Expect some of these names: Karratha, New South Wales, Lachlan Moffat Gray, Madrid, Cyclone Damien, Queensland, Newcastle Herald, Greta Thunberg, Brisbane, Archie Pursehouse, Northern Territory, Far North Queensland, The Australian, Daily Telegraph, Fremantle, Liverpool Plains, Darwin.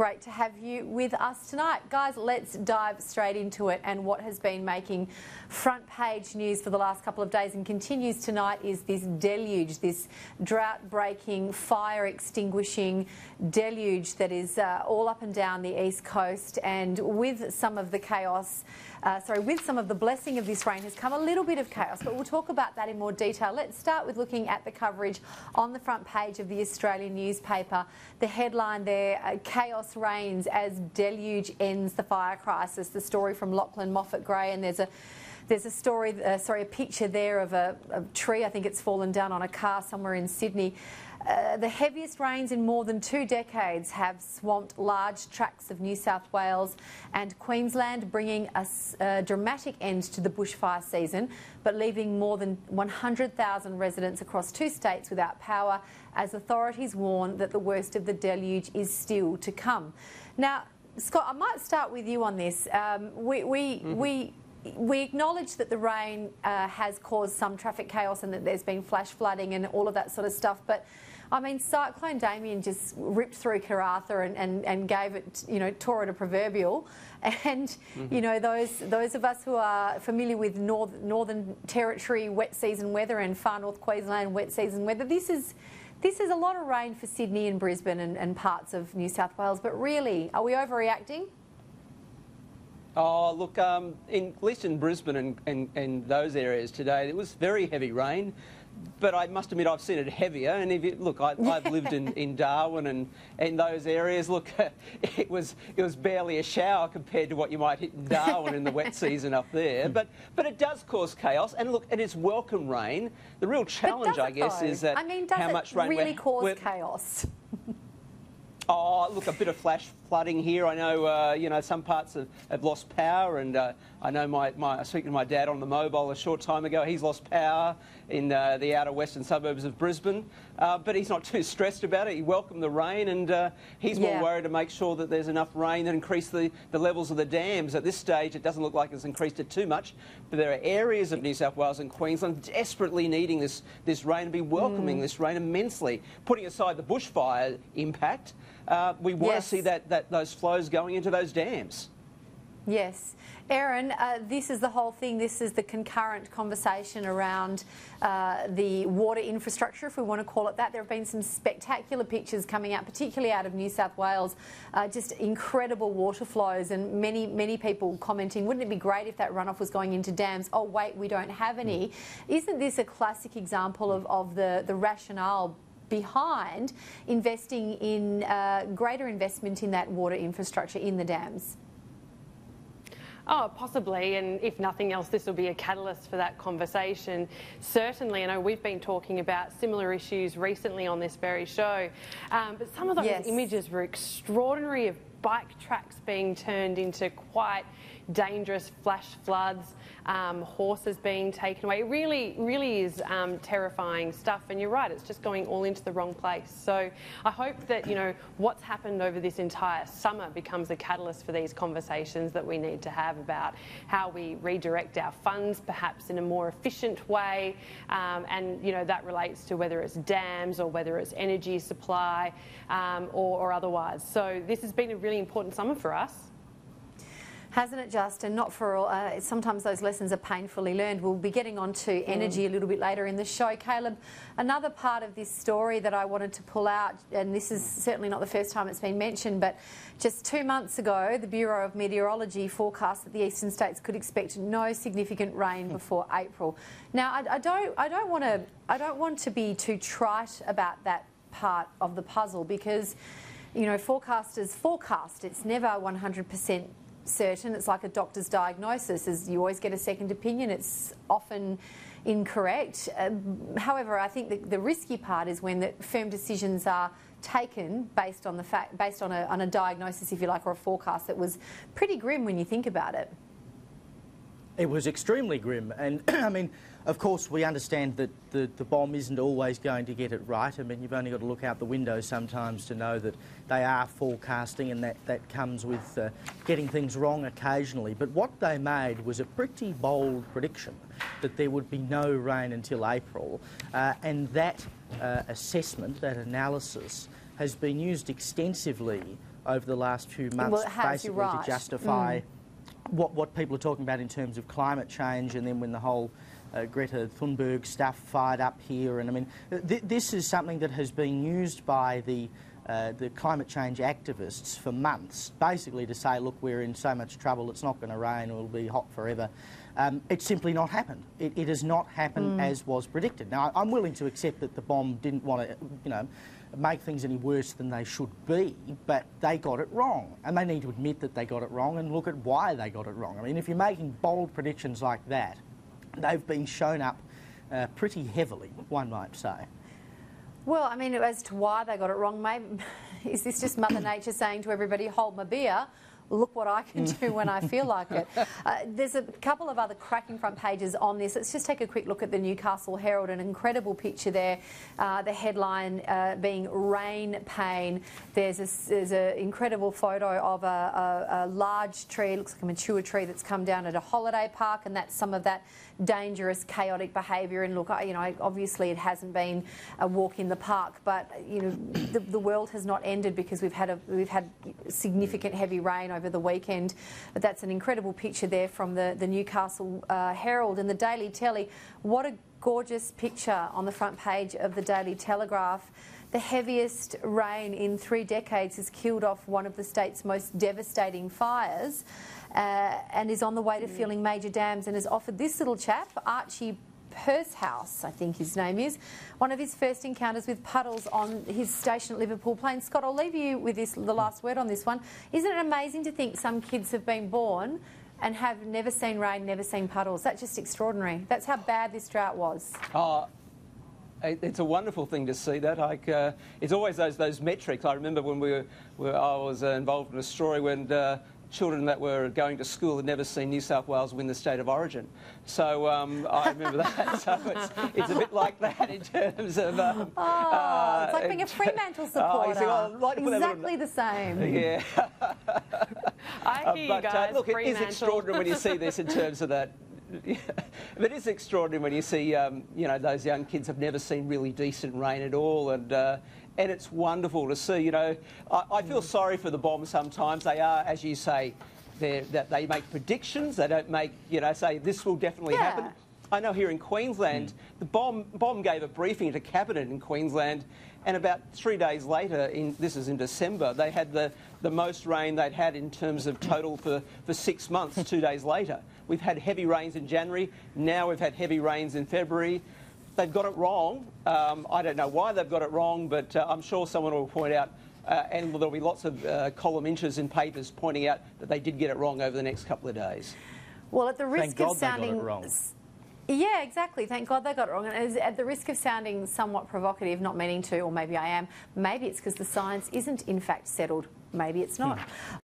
Great to have you with us tonight. Guys, let's dive straight into it, and what has been making front page news for the last couple of days and continues tonight is this deluge, this drought-breaking, fire-extinguishing deluge that is all up and down the east coast. And with some of the chaos, with some of the blessing of this rain has come a little bit of chaos, but we'll talk about that in more detail. Let's start with looking at the coverage on the front page of the Australian newspaper. The headline there, chaos reigns as deluge ends the fire crisis. The story from Lachlan Moffat Gray, and there's a story, a picture there of a tree. I think it's fallen down on a car somewhere in Sydney. The heaviest rains in more than 2 decades have swamped large tracts of New South Wales and Queensland, bringing a dramatic end to the bushfire season, but leaving more than 100,000 residents across 2 states without power as authorities warn that the worst of the deluge is still to come. Now, Scott, I might start with you on this. We acknowledge that the rain has caused some traffic chaos and that there's been flash flooding and all of that sort of stuff, but I mean, Cyclone Damien just ripped through Karratha and gave it, tore it a proverbial. And, those of us who are familiar with Northern Territory wet season weather and Far North Queensland wet season weather, this is a lot of rain for Sydney and Brisbane and parts of New South Wales. But really, are we overreacting? Oh, look, in at least in Brisbane and those areas today, it was very heavy rain. But I must admit, I've seen it heavier. And if you, look, I've lived in Darwin and those areas. Look, it was barely a shower compared to what you might hit in Darwin in the wet season up there. But it does cause chaos. And look, it is welcome rain. The real challenge, I guess, is that how much rain really causes chaos. Oh, look, a bit of flash flooding here. I know, some parts have lost power, and I know I was speaking to my dad on the mobile a short time ago. He's lost power in the outer western suburbs of Brisbane, but he's not too stressed about it. He welcomed the rain, and he's more worried to make sure that there's enough rain to increase the levels of the dams. At this stage, it doesn't look like it's increased it too much, but there are areas of New South Wales and Queensland desperately needing this rain and be welcoming this rain immensely, putting aside the bushfire impact. We want to see those flows going into those dams. Yes. Erin, this is the whole thing. This is the concurrent conversation around the water infrastructure, if we want to call it that. There have been some spectacular pictures coming out, particularly out of New South Wales, just incredible water flows, and many, many people commenting, wouldn't it be great if that runoff was going into dams? Oh, wait, we don't have any. Isn't this a classic example of the rationale behind investing in greater investment in that water infrastructure in the dams? Oh, possibly, and if nothing else, this will be a catalyst for that conversation. Certainly, I know we've been talking about similar issues recently on this very show, but some of those images were extraordinary of bike tracks being turned into quite dangerous flash floods, horses being taken away. It really, really is terrifying stuff. And you're right, it's just going all into the wrong place. So I hope that, what's happened over this entire summer becomes a catalyst for these conversations that we need to have about how we redirect our funds, perhaps in a more efficient way. And, that relates to whether it's dams or whether it's energy supply or otherwise. So this has been a really important summer for us. Hasn't it just, and not for all, sometimes those lessons are painfully learned. We'll be getting on to energy a little bit later in the show. Caleb, another part of this story that I wanted to pull out, and this is certainly not the first time it's been mentioned, but just 2 months ago, the Bureau of Meteorology forecast that the eastern states could expect no significant rain before April. Now, I don't want to be too trite about that part of the puzzle because, forecasters forecast. It's never 100% certain. It's like a doctor's diagnosis, as you always get a second opinion. It's often incorrect. However, I think the risky part is when the firm decisions are taken based on the fact, based on a diagnosis, if you like, or a forecast that was pretty grim when you think about it. It was extremely grim, and I mean, of course, we understand that the bomb isn't always going to get it right. I mean, you've only got to look out the window sometimes to know that they are forecasting, and that comes with getting things wrong occasionally. But what they made was a pretty bold prediction that there would be no rain until April, and that assessment, that analysis, has been used extensively over the last few months, basically to justify what people are talking about in terms of climate change, and then when the whole Greta Thunberg stuff fired up here. And I mean, this is something that has been used by the climate change activists for months, basically to say, look, we're in so much trouble, it's not going to rain, it'll be hot forever. It's simply not happened. It has not happened as was predicted. Now, I'm willing to accept that the bomb didn't want to, you know, make things any worse than they should be, but they got it wrong, and they need to admit that they got it wrong and look at why they got it wrong. I mean, if you're making bold predictions like that, they've been shown up pretty heavily, one might say. Well, I mean, as to why they got it wrong, maybe, is this just Mother Nature saying to everybody, hold my beer, look what I can do when I feel like it? There's a couple of other cracking front pages on this. Let's just take a quick look at the Newcastle Herald, an incredible picture there, the headline being Rain Pain. There's an incredible photo of a large tree, looks like a mature tree that's come down at a holiday park, and that's some of that dangerous, chaotic behaviour. And look, you know, obviously it hasn't been a walk in the park, but you know, the world has not ended because we've had significant heavy rain over the weekend. But that's an incredible picture there from the Newcastle Herald. And the Daily Telly, what a gorgeous picture on the front page of the Daily Telegraph. The heaviest rain in 3 decades has killed off one of the state's most devastating fires, and is on the way to filling major dams, and has offered this little chap, Archie Pursehouse, I think his name is, one of his first encounters with puddles on his station at Liverpool Plains. Scott, I'll leave you with this, the last word on this one. Isn't it amazing to think some kids have been born and have never seen rain, never seen puddles? That's just extraordinary. That's how bad this drought was. It's a wonderful thing to see that. It's always those metrics. I remember when I was involved in a story when children that were going to school had never seen New South Wales win the state of origin. So I remember that. So it's a bit like that in terms of... it's like being a Fremantle supporter. Exactly the same. Yeah. I hear you guys, look, Fremantle. It is extraordinary when you see this in terms of that. Yeah. But it's extraordinary when you see, you know, those young kids have never seen really decent rain at all, and it's wonderful to see. You know, I feel sorry for the bomb sometimes. They are, as you say, that they make predictions. They don't make, you know, say this will definitely happen. I know here in Queensland, the bomb gave a briefing to Cabinet in Queensland, and about 3 days later, this is in December, they had the most rain they'd had in terms of total for 6 months, 2 days later. We've had heavy rains in January, now we've had heavy rains in February. They've got it wrong. I don't know why they've got it wrong, but I'm sure someone will point out, and there'll be lots of column inches in papers pointing out that they did get it wrong over the next couple of days. Well, at the risk of sounding... Thank God they got it wrong. Yeah, exactly. Thank God they got it wrong. And at the risk of sounding somewhat provocative, not meaning to, or maybe I am, maybe it's because the science isn't in fact settled. Maybe it's not.